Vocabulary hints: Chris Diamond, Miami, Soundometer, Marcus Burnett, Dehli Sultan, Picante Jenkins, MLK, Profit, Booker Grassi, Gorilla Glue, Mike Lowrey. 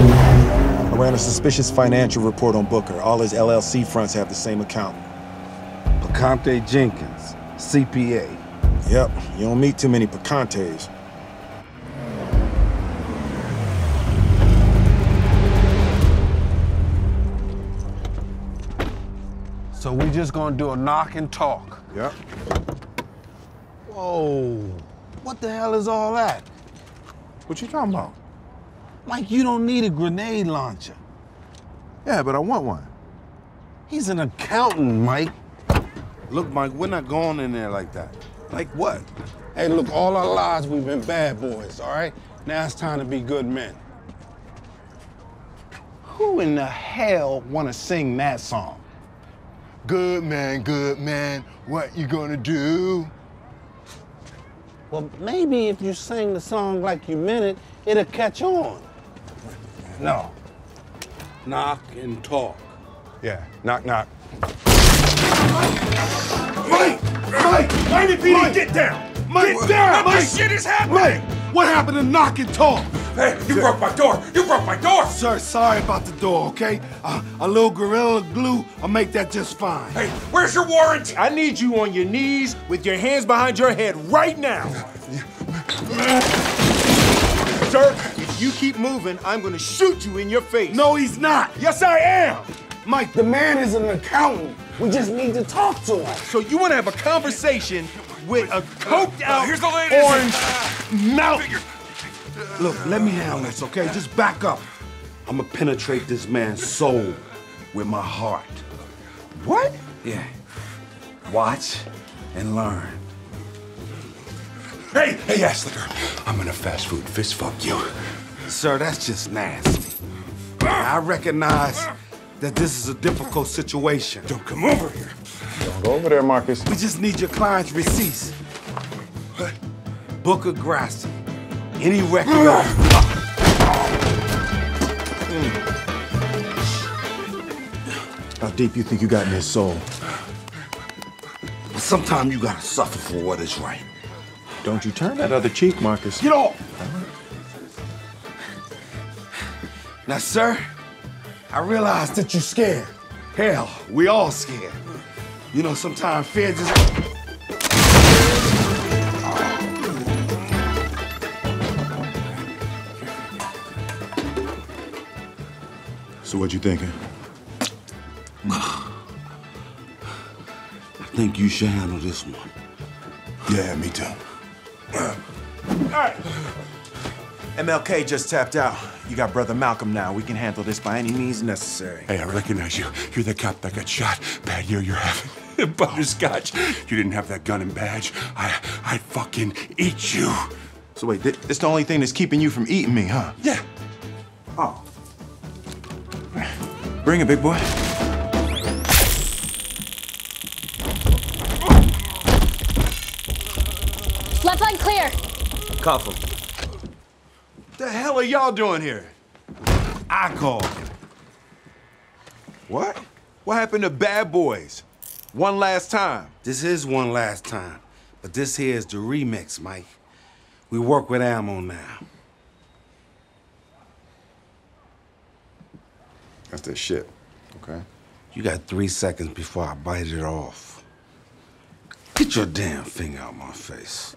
I ran a suspicious financial report on Booker. All his LLC fronts have the same account. Picante Jenkins, CPA. Yep, you don't meet too many Picantes. So we just gonna do a knock and talk? Yep. Whoa, what the hell is all that? What you talking about? Mike, you don't need a grenade launcher. Yeah, but I want one. He's an accountant, Mike. Look, Mike, we're not going in there like that. Like what? Hey, look, all our lives we've been bad boys, all right? Now it's time to be good men. Who in the hell wanna sing that song? Good man, what you gonna do? Well, maybe if you sing the song like you meant it, it'll catch on. No. Knock and talk. Yeah, knock, knock. Mike! Mike! Miami PD, get down! Mike, get down! This shit is happening! Mike, what happened to knock and talk? Hey, you broke my door! You broke my door! Sir, sorry about the door, okay? A little Gorilla Glue, I'll make that just fine. Hey, where's your warranty? I need you on your knees with your hands behind your head right now. Sir, if you keep moving, I'm gonna shoot you in your face. No, he's not. Yes, I am. Mike, the man is an accountant. We just need to talk to him. So you wanna have a conversation with a coked-out orange mouth. Look, let me handle this, okay? Just back up. I'ma penetrate this man's soul with my heart. What? Yeah. Watch and learn. Hey! Hey, ass licker. I'm gonna fast food fist fuck you. Sir, that's just nasty. I recognize that this is a difficult situation. Don't come over here. Don't go over there, Marcus. We just need your client's receipts. Booker Grassi. Any record of How deep you think you got in his soul? But sometimes you gotta suffer for what is right. Don't you turn that other cheek, Marcus. Get off! Now, sir, I realize that you're scared. Hell, we all scared. You know, sometimes fear just... So what you thinking? I think you should handle this one. Yeah, me too. All right. MLK just tapped out. You got Brother Malcolm now. We can handle this by any means necessary. Hey, I recognize you. You're the cop that got shot. Bad year you're having. Butterscotch. You didn't have that gun and badge. I'd fucking eat you. So wait, this the only thing that's keeping you from eating me, huh? Yeah. Oh. Bring it, big boy. Left line clear. Cuff him. What the hell are y'all doing here? I called him. What? What happened to bad boys? One last time. This is one last time, but this here is the remix, Mike. We work with ammo now. That's that shit, okay? You got 3 seconds before I bite it off. Get your damn finger out my face.